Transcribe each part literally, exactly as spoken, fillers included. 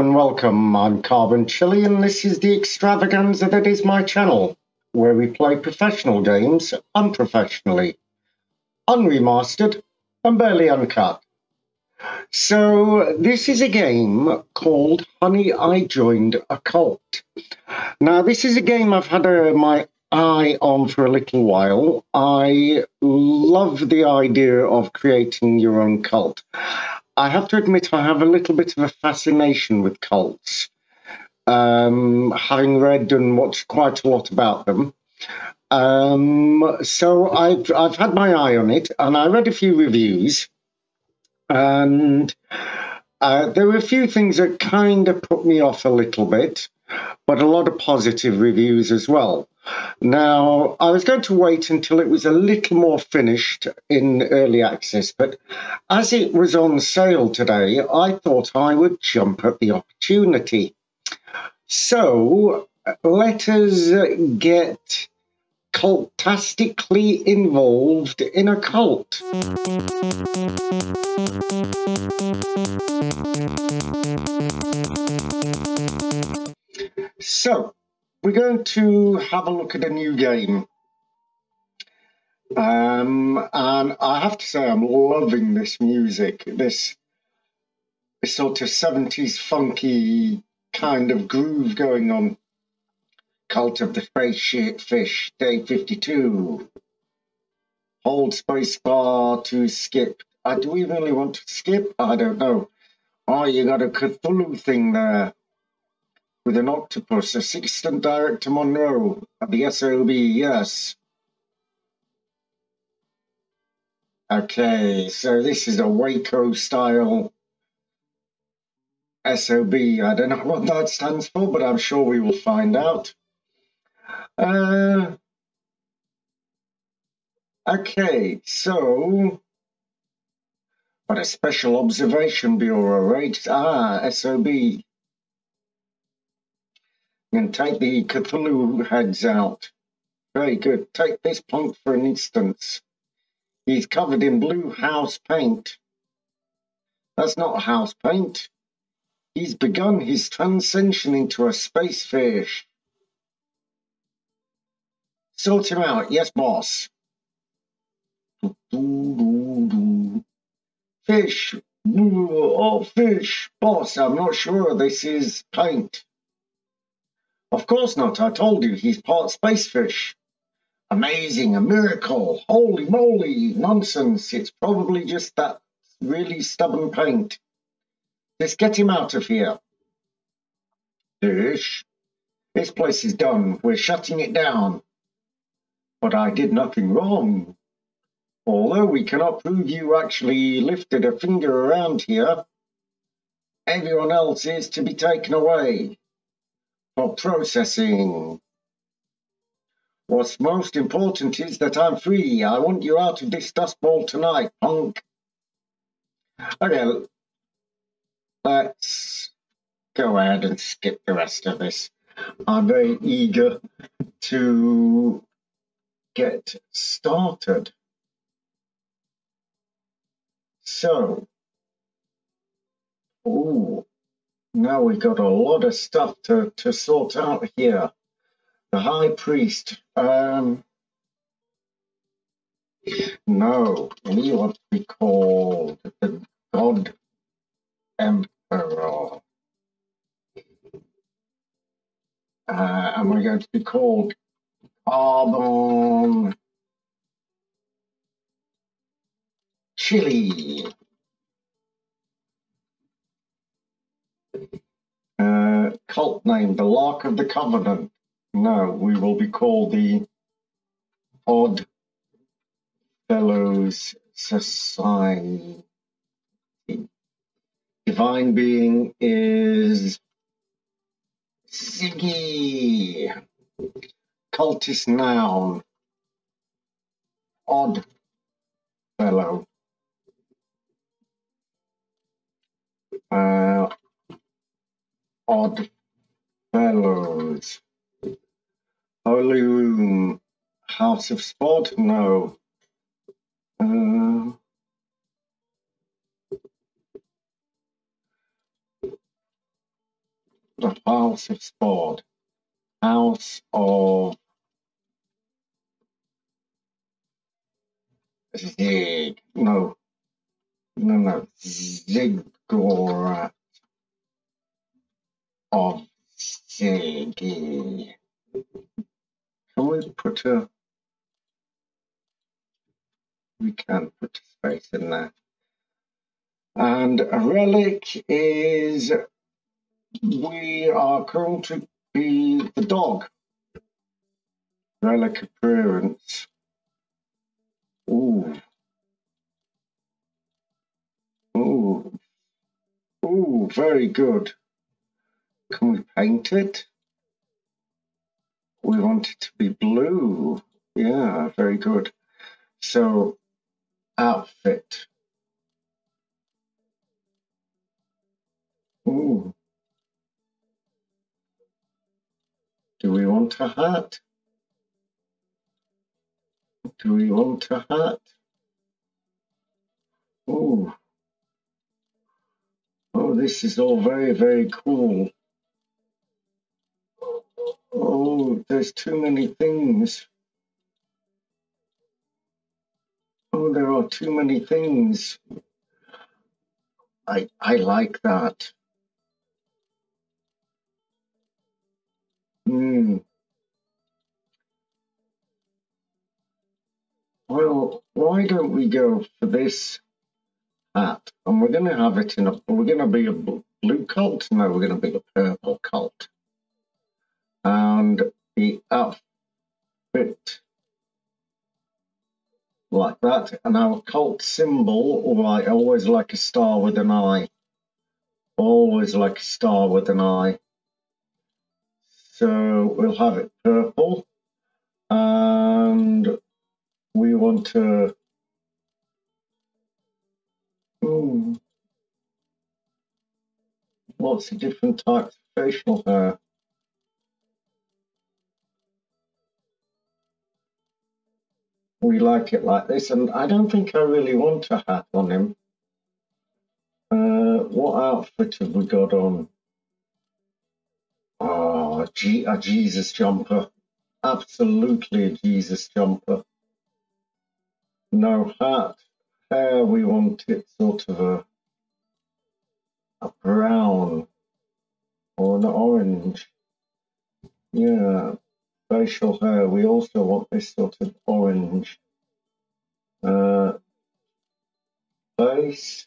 and welcome. I'm Carbon Chili, and this is the extravaganza that is my channel, where we play professional games unprofessionally, unremastered, and barely uncut. So this is a game called Honey, I Joined a Cult. Now, this is a game I've had uh, my eye on for a little while. I love the idea of creating your own cult. I have to admit I have a little bit of a fascination with cults, um, having read and watched quite a lot about them. Um, so I've, I've had my eye on it, and I read a few reviews, and uh, there were a few things that kind of put me off a little bit, but a lot of positive reviews as well. Now, I was going to wait until it was a little more finished in early access, but as it was on sale today, I thought I would jump at the opportunity. So, let us get cultastically involved in a cult. So, we're going to have a look at a new game. Um, and I have to say I'm loving this music, this sort of seventies funky kind of groove going on. Cult of the Spaceship Fish, day fifty-two. Hold space bar to skip. Uh, do we really want to skip? I don't know. Oh, you got a Cthulhu thing there. With an octopus, assistant director Monroe at the S O B, yes. Okay, so this is a Waco style S O B. I don't know what that stands for, but I'm sure we will find out. Uh, okay, so. But a Special Observation Bureau, right? Ah, S O B. And take the Cthulhu heads out. Very good. Take this punk for an instance. He's covered in blue house paint. That's not house paint. He's begun his transcension into a space fish. Sort him out. Yes, boss. Fish. Oh, fish. Boss, I'm not sure this is paint. Of course not, I told you, he's part space fish. Amazing, a miracle, holy moly, nonsense, it's probably just that really stubborn paint. Let's get him out of here. Fish, this place is done, we're shutting it down. But I did nothing wrong. Although we cannot prove you actually lifted a finger around here, everyone else is to be taken away. For processing. What's most important is that I'm free. I want you out of this dust bowl tonight, punk. Okay, let's go ahead and skip the rest of this. I'm very eager to get started. So, ooh. Now we've got a lot of stuff to, to sort out here. The High Priest. Um, no, we want to be called the God Emperor. Uh, and we're going to be called Carbon Chili. Uh, cult name, the Lark of the Covenant. No, we will be called the Odd Fellows Society. Divine being is Ziggy. Cultist noun, Odd Fellow. Uh, Odd Fellows. Holy Room. House of Sport? No. Uh, the House of Sport, House of Zig, no, no, no, Ziggurat of Ziggy. Can we put a, we can put a space in there. And a relic is, we are going to be the dog. Relic appearance. Ooh. Ooh. Ooh, very good. Can we paint it? We want it to be blue. Yeah, very good. So, outfit. Ooh. Do we want a hat? Do we want a hat? Ooh. Oh, this is all very, very cool. Oh, there's too many things. Oh, there are too many things. I I like that. Hmm. Well, why don't we go for this hat? And we're going to have it in a, we're going to be a blue cult? No, we're going to be a purple cult. And the outfit like that. And our cult symbol, all right, always like a star with an eye. Always like a star with an eye. So we'll have it purple, and we want to, ooh, lots of different types of facial hair. We like it like this, and I don't think I really want a hat on him. Uh, what outfit have we got on? Oh, a Jesus jumper. Absolutely a Jesus jumper. No hat. Hair, we want it sort of a, a brown or an orange. Yeah. Facial hair, we also want this sort of orange. Uh, face.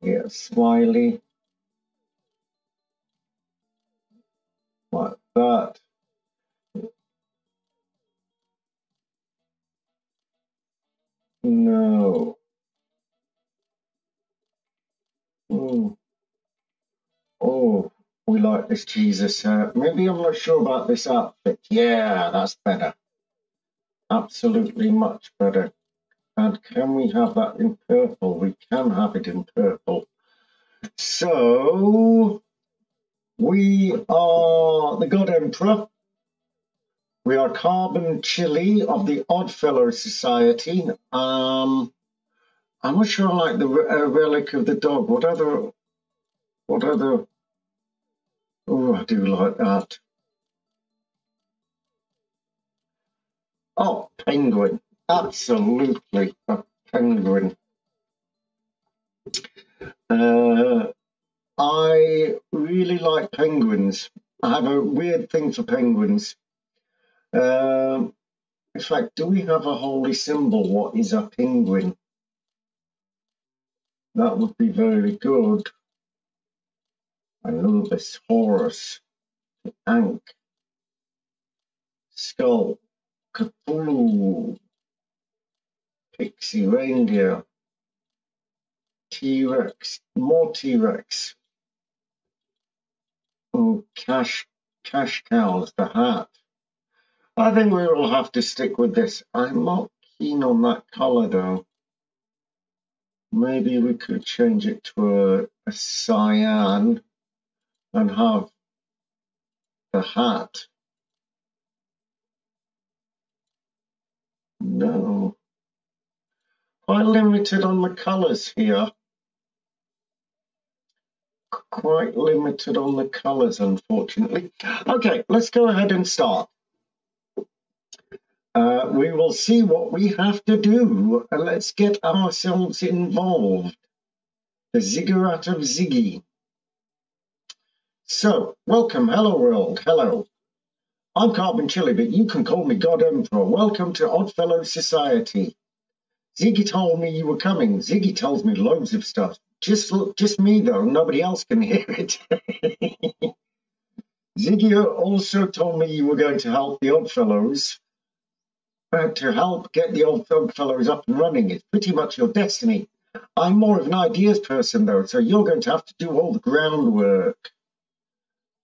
Yeah, smiley. Like that. No. Mm. Oh, we like this Jesus. Uh, maybe I'm not sure about this outfit. Yeah, that's better. Absolutely much better. And can we have that in purple? We can have it in purple. So... we are the God Emperor. We are Carbon Chili of the Odd Fellows Society. Um, I'm not sure I like the uh, relic of the dog. What other, what other, oh, I do like that. Oh, penguin. Absolutely a penguin. Uh, I really like penguins. I have a weird thing for penguins. Um, in fact, do we have a holy symbol? What is a penguin? That would be very good. I know this. Horus, Ankh, Skull, Cthulhu, Pixie Reindeer, T-Rex, more T-Rex. Oh, cash, cash cows, the hat. I think we will have to stick with this. I'm not keen on that colour, though. Maybe we could change it to a, a cyan and have the hat. No. Quite limited on the colours here. quite limited on the colors, unfortunately. Okay, let's go ahead and start. Uh, we will see what we have to do, and let's get ourselves involved. The Ziggurat of Ziggy. So, welcome, hello world, hello. I'm Carbon Chili, but you can call me God Emperor. Welcome to Odd Fellows Society. Ziggy told me you were coming. Ziggy tells me loads of stuff. Just, just me, though. Nobody else can hear it. Ziggy also told me you were going to help the Odd Fellows. To help get the old Odd Fellows up and running. It's pretty much your destiny. I'm more of an ideas person, though, so you're going to have to do all the groundwork.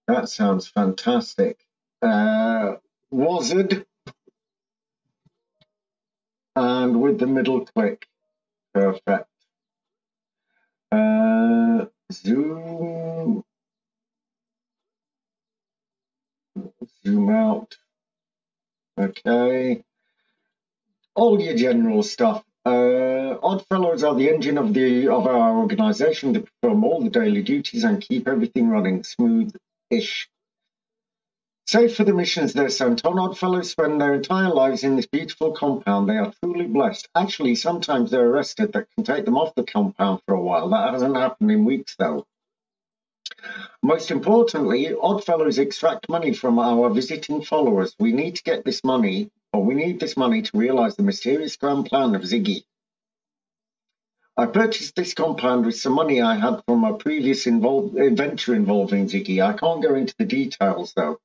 That sounds fantastic. Uh, Wizard. And with the middle click. Perfect. Uh, zoom. Zoom out. Okay. All your general stuff. Uh, Odd Fellows are the engine of the of our organisation. They perform all the daily duties and keep everything running smooth-ish. Save for the missions they're sent on, Odd Fellows spend their entire lives in this beautiful compound. They are truly blessed. Actually, sometimes they're arrested. That can take them off the compound for a while. That hasn't happened in weeks, though. Most importantly, Odd Fellows extract money from our visiting followers. We need to get this money... Well, we need this money to realise the mysterious grand plan of Ziggy. I purchased this compound with some money I had from a previous involve adventure involving Ziggy. I can't go into the details, though.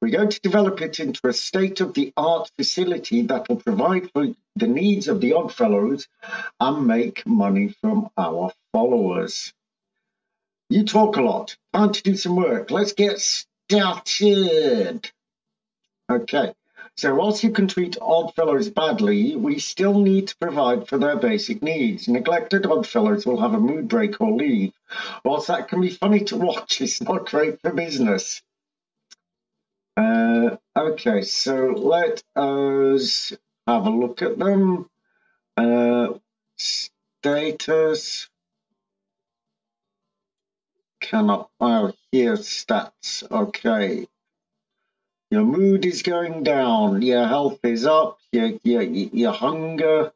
We're going to develop it into a state-of-the-art facility that will provide for the needs of the Odd Fellows and make money from our followers. You talk a lot. Time to do some work. Let's get started. Okay. So whilst you can treat Odd Fellows badly, we still need to provide for their basic needs. Neglected Odd Fellows will have a mood break or leave. Whilst that can be funny to watch, it's not great for business. Uh, okay, so let us have a look at them. Uh, status. Cannot, oh, here stats, okay. Your mood is going down, your health is up, your, your, your hunger,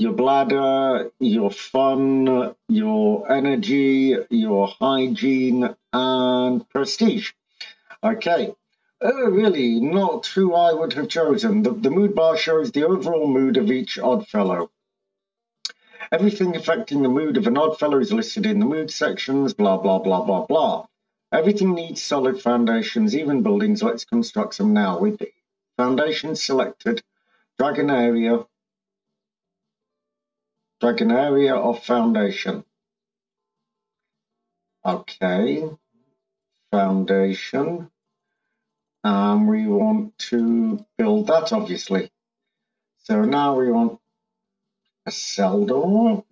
your bladder, your fun, your energy, your hygiene, and prestige. Okay, uh, really not who I would have chosen. The, the mood bar shows the overall mood of each Odd Fellow. Everything affecting the mood of an Odd Fellow is listed in the mood sections, blah, blah, blah, blah, blah. Everything needs solid foundations, even buildings. Let's construct some now. With the foundations selected, drag an area, drag an area of foundation. Okay, foundation. And we want to build that, obviously. So now we want a cell door.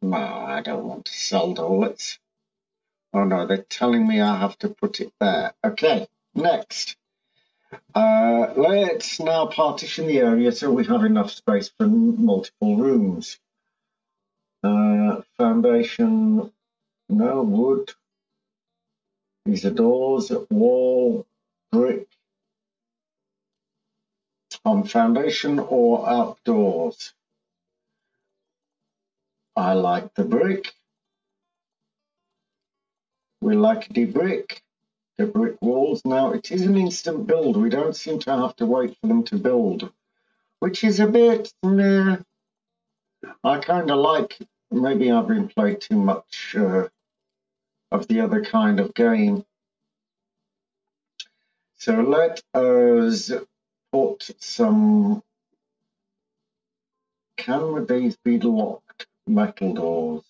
No, I don't want a cell door. Let's... Oh no, they're telling me I have to put it there. Okay, next. Uh, let's now partition the area so we have enough space for multiple rooms. Uh, foundation, no, wood. These are doors, wall, brick. On foundation or outdoors. I like the brick. We like the brick, the brick walls. Now, it is an instant build. We don't seem to have to wait for them to build, which is a bit, nah. I kind of like, maybe I've been playing too much uh, of the other kind of game. So let us put some, can these be locked metal doors?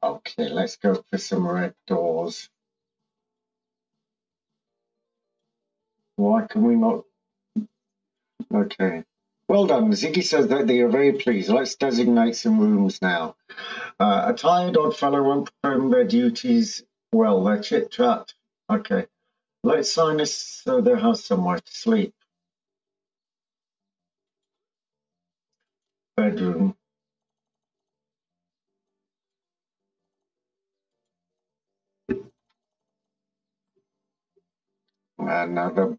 Okay, let's go for some red doors. Why can we not? Okay. Well done. Ziggy says that they are very pleased. Let's designate some rooms now. Uh, a tired Odd Fellow won't perform their duties well. They're chit-chat. Okay. Let's sign us so they have somewhere to sleep. Bedroom. another.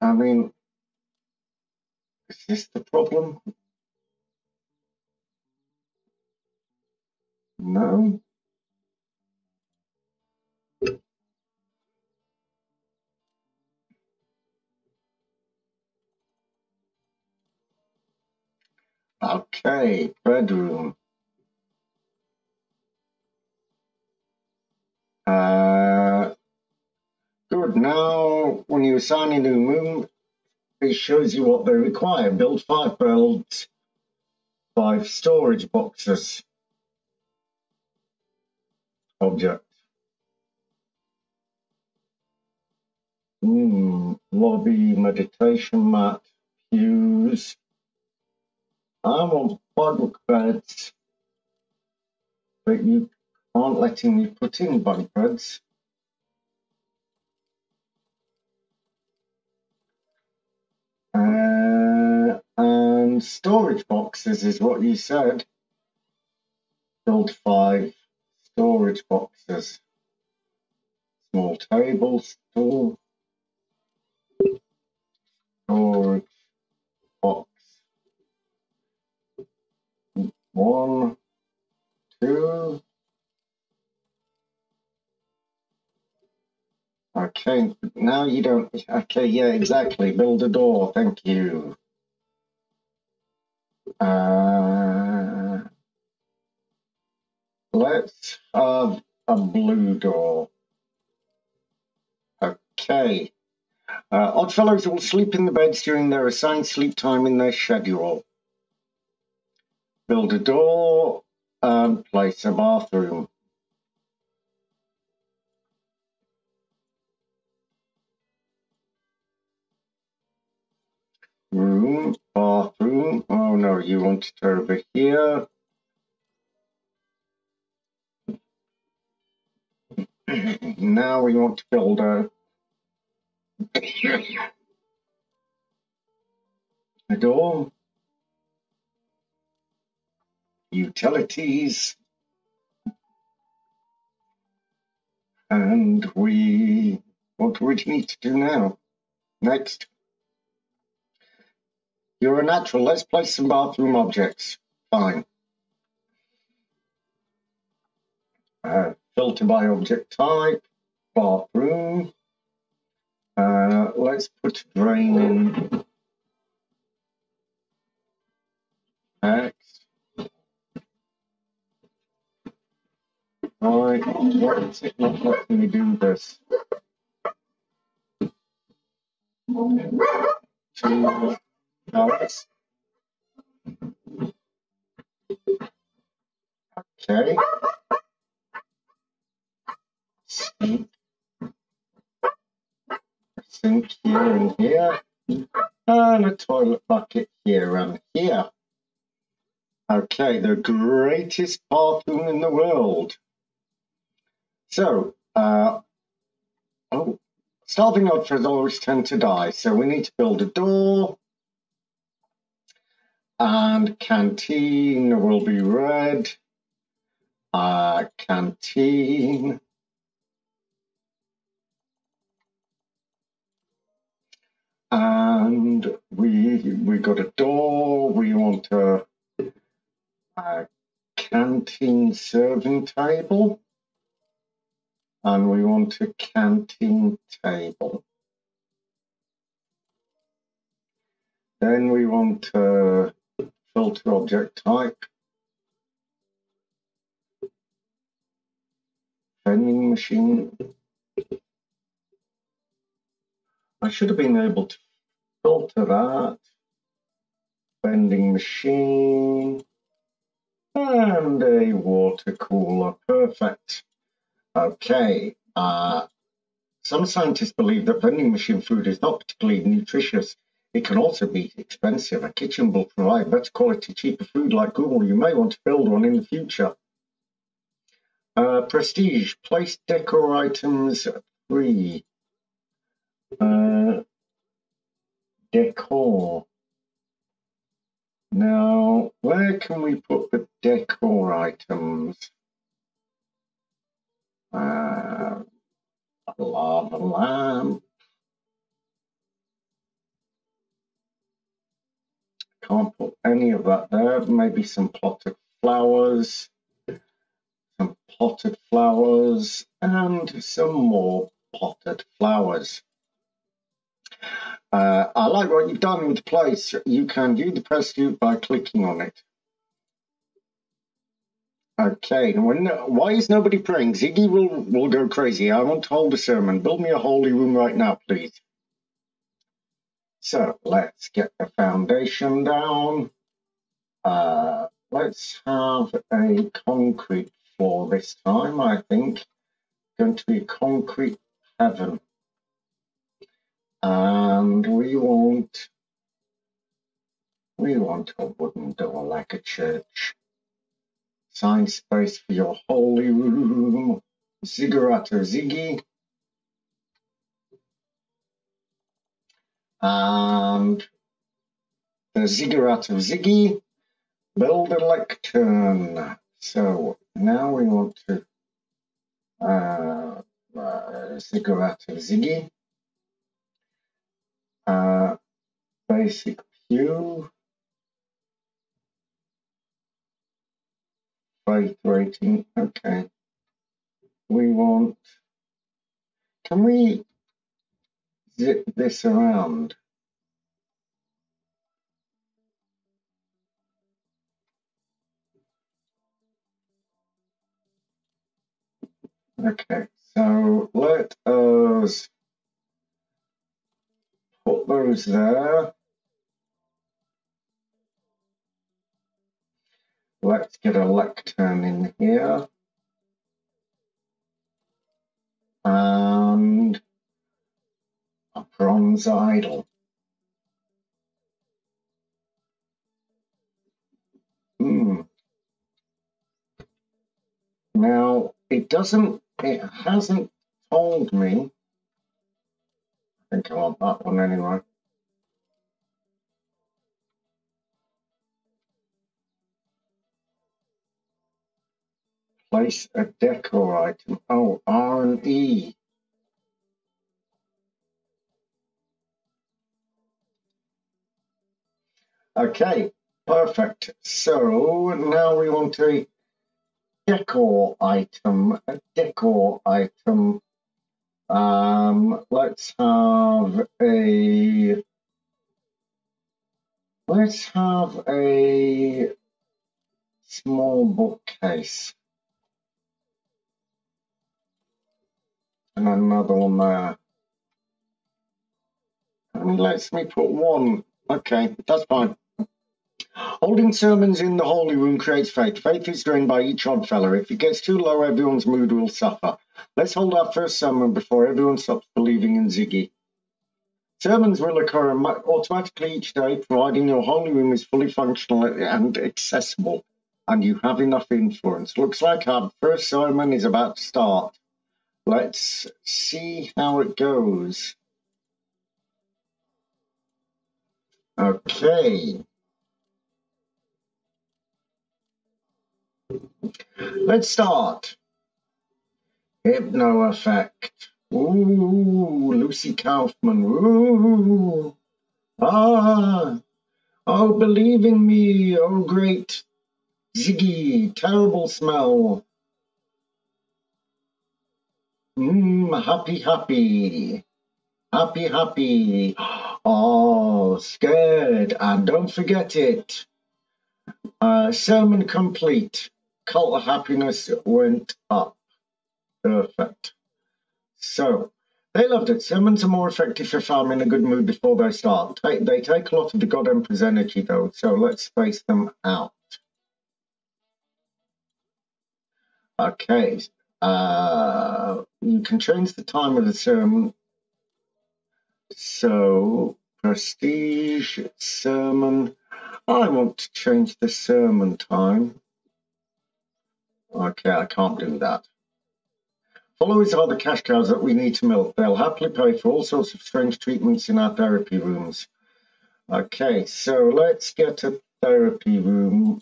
I mean, is this the problem? No. Okay, bedroom. Uh, good. Now, when you assign a new room, it shows you what they require. Build five belts, five storage boxes. Object. Mm, lobby, meditation mat, pews. I want bunk beds, but you aren't letting me put in bunk beds. Uh, and storage boxes is what you said. Build five storage boxes. Small table, stool. Storage box. One, two. Okay, now you don't. Okay, yeah, exactly. Build a door. Thank you. Uh, let's have a blue door. Okay. Uh, Odd Fellows will sleep in the beds during their assigned sleep time in their schedule. Build a door and place a bathroom. Room, bathroom. Oh no, you want it over here. Now we want to build a, a door. Utilities, and we what do we need to do now? Next, you're a natural. Let's place some bathroom objects. Fine. Uh, filter by object type, bathroom. Uh, let's put a drain in. Next. Right, why is it not letting me do this? Two hours. Okay. Sink. Sink here and here. And a toilet bucket here and here. Okay, the greatest bathroom in the world. So, uh, oh, starving otters always tend to die, so we need to build a door, and canteen will be red, uh, canteen, and we, we got a door, we want a, a canteen serving table. And we want a canteen table. Then we want a filter object type. Vending machine. I should have been able to filter that. Vending machine. And a water cooler. Perfect. Okay, uh, some scientists believe that vending machine food is not particularly nutritious. It can also be expensive. A kitchen will provide better quality, cheaper food like Google. You may want to build one in the future. Uh, prestige, place decor items three. Uh, decor. Now, where can we put the decor items? blah, blah, blah. Can't put any of that there. Maybe some plotted flowers, some plotted flowers, and some more plotted flowers. Uh, I like what you've done with the place. You can view the press view by clicking on it. Okay, when, why is nobody praying? Ziggy will, will go crazy. I want to hold a sermon. Build me a holy room right now, please. So let's get the foundation down. Uh, let's have a concrete floor this time, I think. Going to be a concrete heaven. And we want, we want a wooden door like a church. Sign space for your holy room. Ziggurat or Ziggy. And the Ziggurat of Ziggy, build a lectern. So now we want to uh, uh, Ziggurat of Ziggy, uh, basic pew, faith rating. Okay, we want. Can we zip this around? Okay, so let us put those there. Let's get a lectern in here. And a bronze idol. Hmm. Now, it doesn't, it hasn't told me. I think I want that one anyway. Place a decor item. Oh, R and E. Okay, perfect. So now we want a decor item. A decor item. Um, let's have a. Let's have a small bookcase. And another one there. And lets me put one. Okay, that's fine. Holding sermons in the holy room creates faith. Faith is drained by each odd fellow. If it gets too low, everyone's mood will suffer. Let's hold our first sermon before everyone stops believing in Ziggy. Sermons will occur automatically each day, providing your holy room is fully functional and accessible, and you have enough influence. Looks like our first sermon is about to start. Let's see how it goes. Okay. Let's start. Hypno effect. Ooh, Lucy Kaufman. Ooh. Ah. Oh, believe in me. Oh, great. Ziggy. Terrible smell. Mmm, happy, happy, happy, happy, oh, scared, and don't forget it. Uh, sermon complete, cult of happiness went up. Perfect. So, they loved it. Sermons are more effective if I'm in a good mood before they start. They, they take a lot of the God Emperor's energy, though, so let's space them out. Okay. Uh, you can change the time of the sermon. So, prestige, sermon. I want to change the sermon time. Okay, I can't do that. Followers are the cash cows that we need to milk. They'll happily pay for all sorts of strange treatments in our therapy rooms. Okay, so let's get a therapy room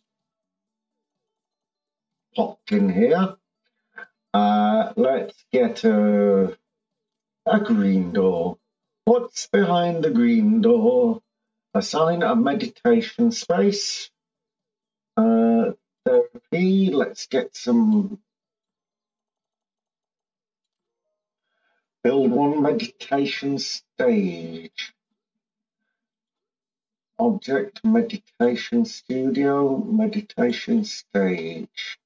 popped in here. Uh, let's get a A green door. What's behind the green door? A sign of meditation space. Uh, therapy. Let's get some... Build one meditation stage. Object meditation studio, meditation stage.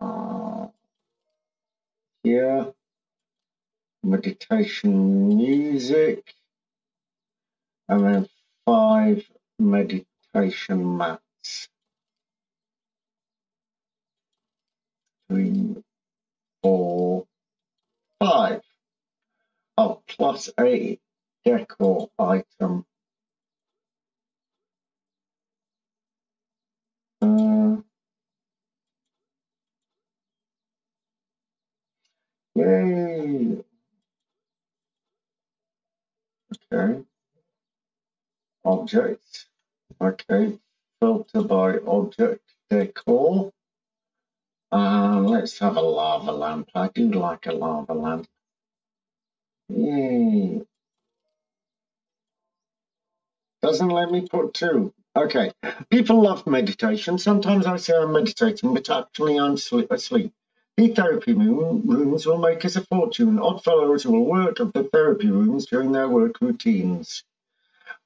Uh, here, meditation music, and then five meditation mats. Three, four, five. Oh, plus eight. Decor item. Uh, yay! Okay. Object. Okay. Filter by object decor. Uh, let's have a lava lamp. I do like a lava lamp. Yay! Doesn't let me put two. Okay. People love meditation. Sometimes I say I'm meditating, but actually I'm asleep. The therapy rooms will make us a fortune. Odd Fellows will work at the therapy rooms during their work routines.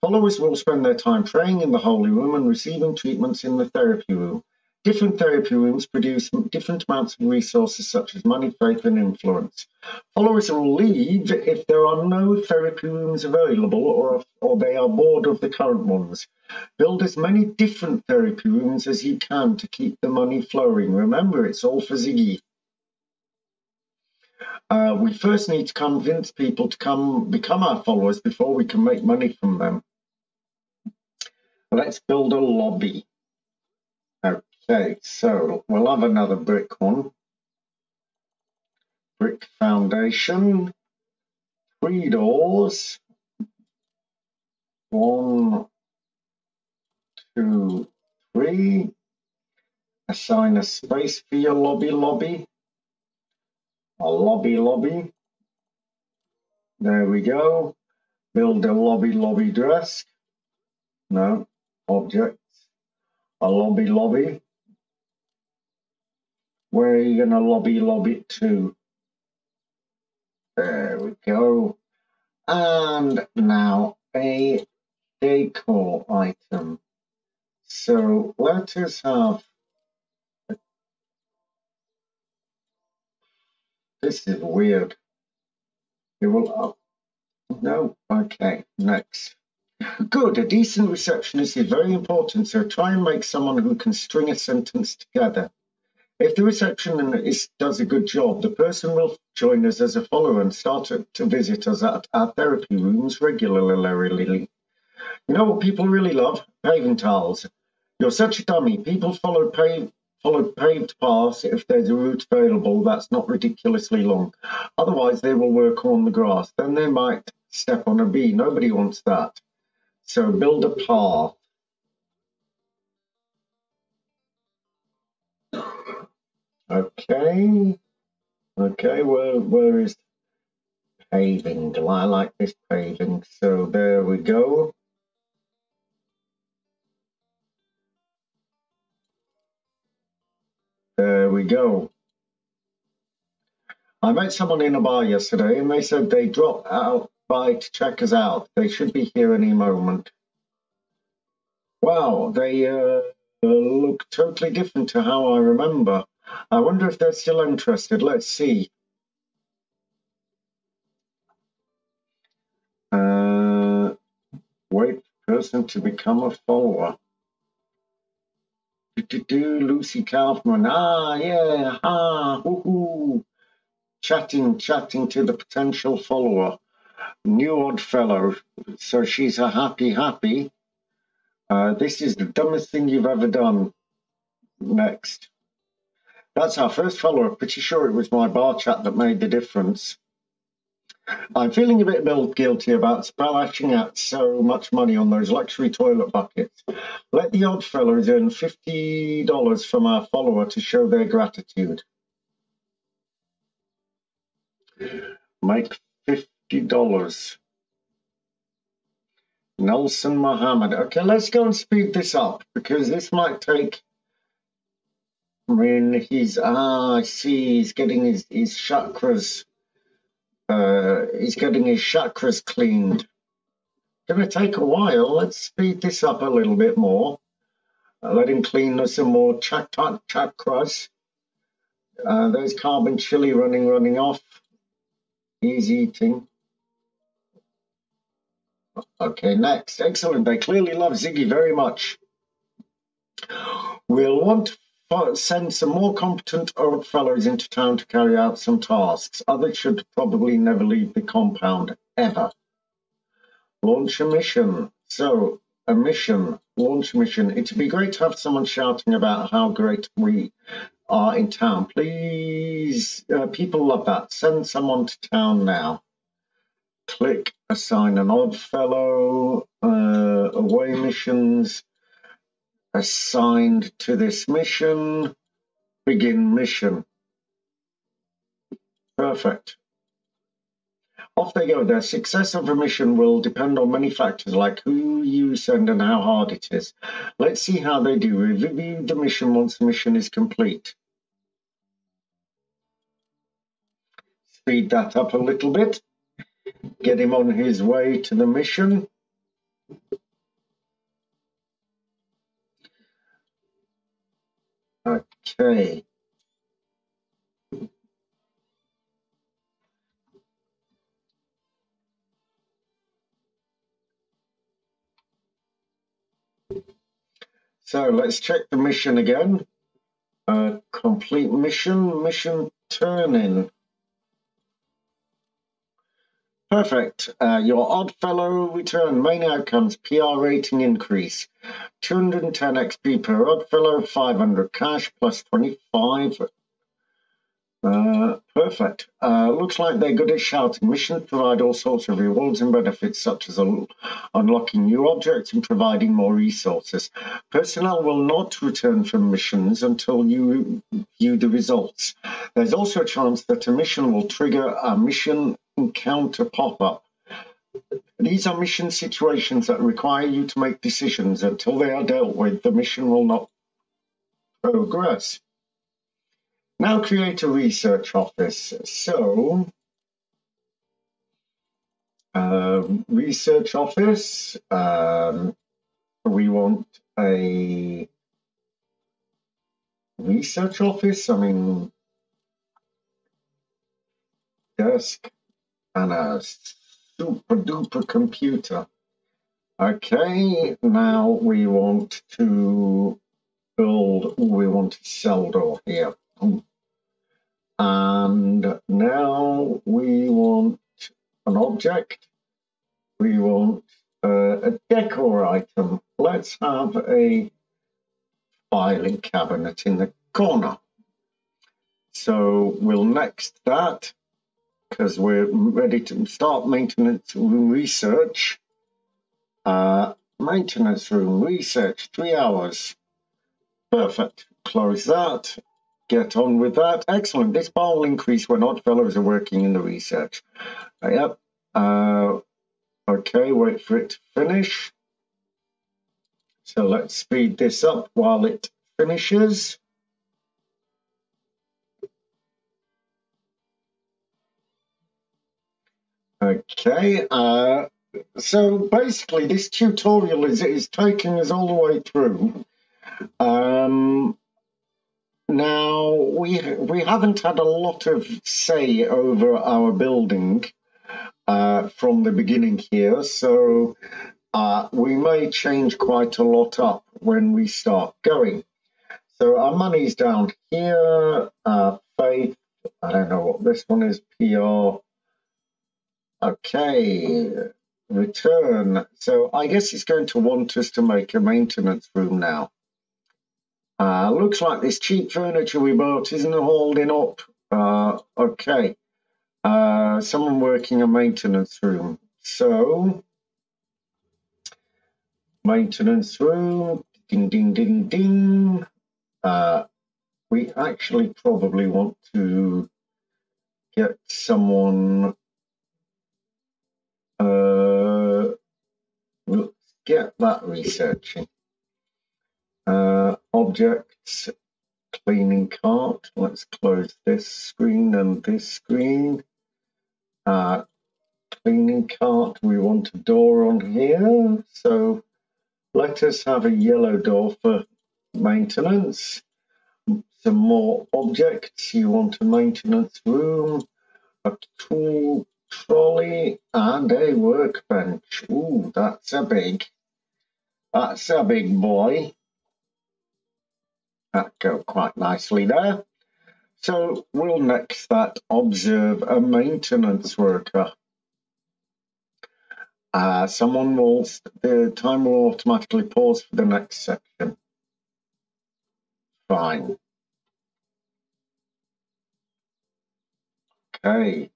Followers will spend their time praying in the holy room and receiving treatments in the therapy room. Different therapy rooms produce different amounts of resources such as money, faith, and influence. Followers will leave if there are no therapy rooms available or, or they are bored of the current ones. Build as many different therapy rooms as you can to keep the money flowing. Remember, it's all for Ziggy. Uh, we first need to convince people to come become our followers before we can make money from them. Let's build a lobby. Okay. Okay, so we'll have another brick one. Brick foundation, three doors, one, two, three. Assign a space for your lobby lobby, a lobby lobby. There we go. Build a lobby lobby desk. No, objects, a lobby lobby. Where are you going to lobby lob it to? There we go. And now a decor item. So let us have... This is weird. It will... Oh, no. Okay, next. Good. A decent receptionist is very important, so try and make someone who can string a sentence together. If the receptionist does a good job, the person will join us as a follower and start to visit us at our therapy rooms regularly. You know what people really love? Paving tiles. You're such a dummy. People follow paved, follow paved paths if there's a route available that's not ridiculously long. Otherwise, they will work on the grass. Then they might step on a bee. Nobody wants that. So build a path. Okay, okay, where, where is paving? I like this paving, so there we go. There we go. I met someone in a bar yesterday and they said they dropped out by to check us out. They should be here any moment. Wow, they uh, look totally different to how I remember. I wonder if they're still interested. Let's see. Uh, wait for person to become a follower. Do, do, do, Lucy Kaufman. Ah, yeah. Ah, woohoo. Chatting, chatting to the potential follower. New Odd Fellow. So she's a happy, happy. Uh, this is the dumbest thing you've ever done. Next. That's our first follower. Pretty sure it was my bar chat that made the difference. I'm feeling a bit guilty about splashing out so much money on those luxury toilet buckets. Let the Odd Fellows earn fifty dollars from our follower to show their gratitude. Mike, fifty dollars. Nelson Muhammad. Okay, let's go and speed this up, because this might take... I mean, he's... Ah, I see, he's getting his, his chakras... Uh, he's getting his chakras cleaned. Gonna take a while. Let's speed this up a little bit more. Uh, let him clean us some more chakra chakras. Uh, there's Carbon Chili running, running off. He's eating. Okay, next. Excellent. They clearly love Ziggy very much. We'll want to send some more competent old fellows into town to carry out some tasks. Others should probably never leave the compound, ever. Launch a mission. So, a mission. Launch a mission. It'd be great to have someone shouting about how great we are in town. Please, uh, people love that. Send someone to town now. Click, assign an odd fellow, uh, away missions, assigned to this mission, begin mission. Perfect. Off they go. The success of a mission will depend on many factors, like who you send and how hard it is. Let's see how they do. Review the mission once the mission is complete. Speed that up a little bit. Get him on his way to the mission. Okay. So let's check the mission again. Uh, complete mission, mission turn-in. Perfect. Uh, your odd fellow return. Main outcomes. P R rating increase. two hundred ten X P per odd fellow. five hundred cash plus twenty-five. Uh, perfect. Uh, looks like they're good at shouting. Missions provide all sorts of rewards and benefits, such as un unlocking new objects and providing more resources. Personnel will not return from missions until you view the results. There's also a chance that a mission will trigger a mission encounter pop-up. These are mission situations that require you to make decisions. Until they are dealt with, the mission will not progress. Now create a research office. So, uh, research office, um, we want a research office, I mean, desk and a super duper computer. Okay, now we want to build, we want a cell door here. And now we want an object, we want uh, a decor item. Let's have a filing cabinet in the corner. So we'll next that, because we're ready to start maintenance room research. Uh, maintenance room research, three hours. Perfect, close that. Get on with that. Excellent. This bar will increase when odd fellows are working in the research. Uh, yep. Uh, okay, wait for it to finish. So let's speed this up while it finishes. Okay. Uh, so basically this tutorial is, is taking us all the way through. Um... Now, we, we haven't had a lot of say over our building uh, from the beginning here, so uh, we may change quite a lot up when we start going. So our money's down here, uh, faith, I don't know what this one is, P R. Okay, return. So I guess it's going to want us to make a maintenance room now. Uh, looks like this cheap furniture we bought isn't holding up. Uh, okay. Uh, someone working a maintenance room. So, maintenance room. Ding, ding, ding, ding. Uh, we actually probably want to get someone, uh, let's get that researching. Uh, objects, cleaning cart. Let's close this screen and this screen. Uh, cleaning cart, we want a door on here. So let us have a yellow door for maintenance. Some more objects, you want a maintenance room, a tool trolley, and a workbench. Ooh, that's a big, that's a big boy. That go quite nicely there. So we'll next that observe a maintenance worker. Uh, someone will, the time will automatically pause for the next section. Fine. Okay.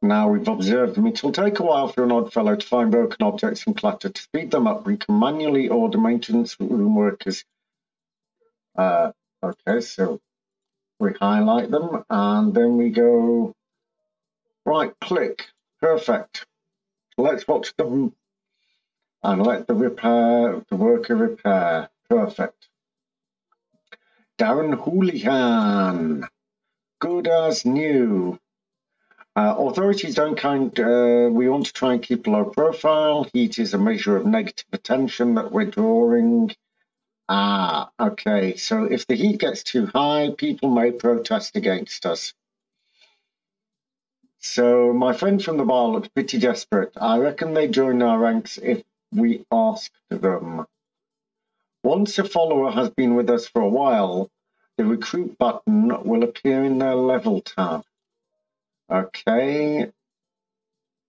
Now we've observed them. It will take a while for an odd fellow to find broken objects and clutter. To speed them up, we can manually order maintenance room workers. Uh, okay, so we highlight them and then we go right click. Perfect. Let's watch them and let the repair the worker repair. Perfect. Darren Houlihan, good as new. Uh, authorities don't kind. Uh, we want to try and keep a low profile. Heat is a measure of negative attention that we're drawing. Ah, okay. So if the heat gets too high, people may protest against us. So my friend from the bar looks pretty desperate. I reckon they join our ranks if we asked them. Once a follower has been with us for a while, the recruit button will appear in their level tab. Okay.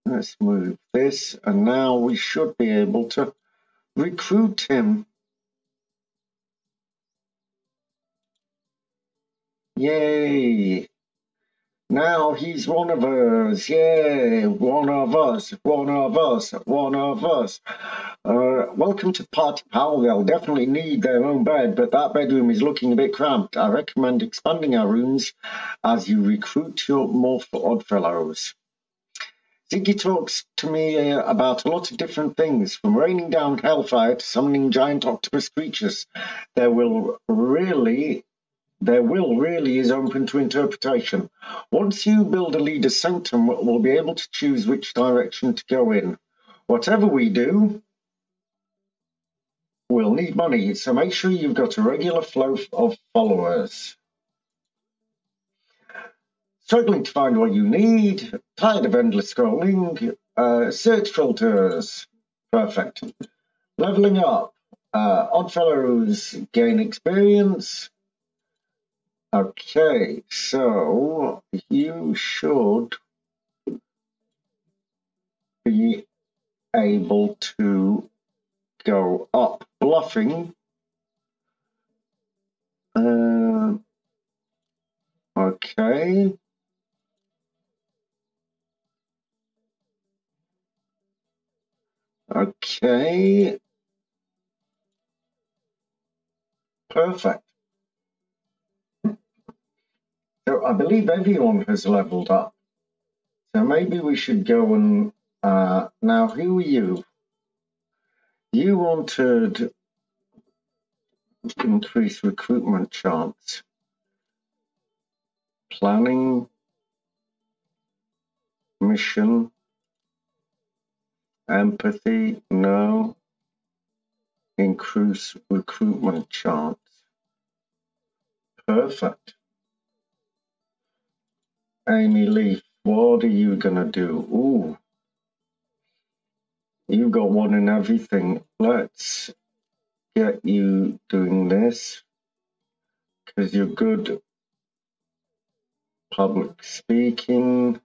Let's move this. And now we should be able to recruit him. Yay! Now he's one of us. Yay! One of us. One of us. One of us. Uh, welcome to Party Pal. They'll definitely need their own bed, but that bedroom is looking a bit cramped. I recommend expanding our rooms as you recruit your more for Odd Fellows. Ziggy talks to me about a lot of different things, from raining down hellfire to summoning giant octopus creatures. There will really... Their will really is open to interpretation. Once you build a leader sanctum, we'll be able to choose which direction to go in. Whatever we do, we'll need money, so make sure you've got a regular flow of followers. Struggling to find what you need? Tired of endless scrolling? Uh, search filters. Perfect. Leveling up. Uh, Odd Fellows gain experience. Okay, so you should be able to go up bluffing. Uh, okay. Okay. Perfect. So I believe everyone has leveled up. So maybe we should go and... Uh, now, who are you? You wanted increased recruitment chance. Planning. Mission. Empathy. No. Increase recruitment chance. Perfect. Amy Leaf, what are you going to do? Ooh, you've got one in everything. Let's get you doing this because you're good. Public speaking.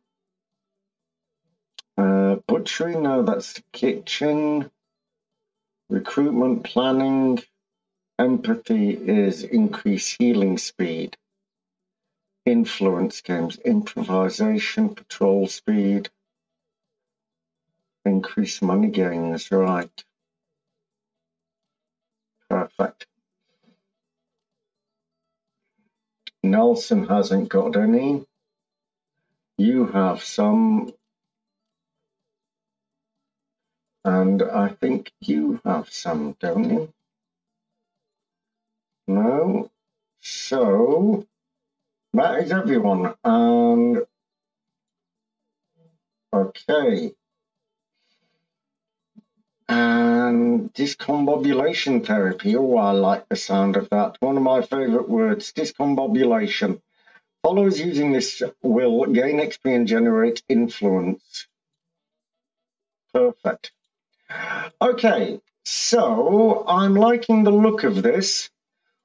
Uh, butchery, no, that's the kitchen. Recruitment planning. Empathy is increase healing speed. Influence games, improvisation, patrol speed, increase money gains, right. Perfect. Nelson hasn't got any. you have some, and I think you have some, don't you? No? So, that is everyone, and okay. And discombobulation therapy. Oh, I like the sound of that. One of my favourite words, discombobulation. Followers using this will gain X P and generate influence. Perfect. Okay, so I'm liking the look of this.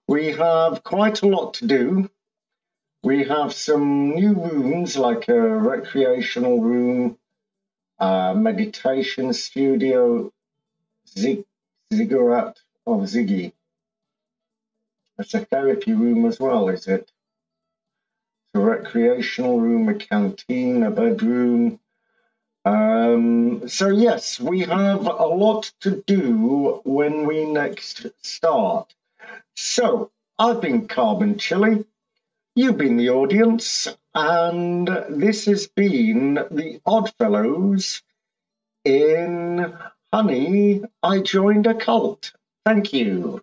We have quite a lot to do. We have some new rooms, like a recreational room, a meditation studio, Zig, Ziggurat or Ziggy. That's a therapy room as well, is it? It's a recreational room, a canteen, a bedroom. Um, so yes, we have a lot to do when we next start. So, I've been Carbon Chili, you've been the audience, and this has been the Odd Fellows in Honey, I Joined a Cult. Thank you.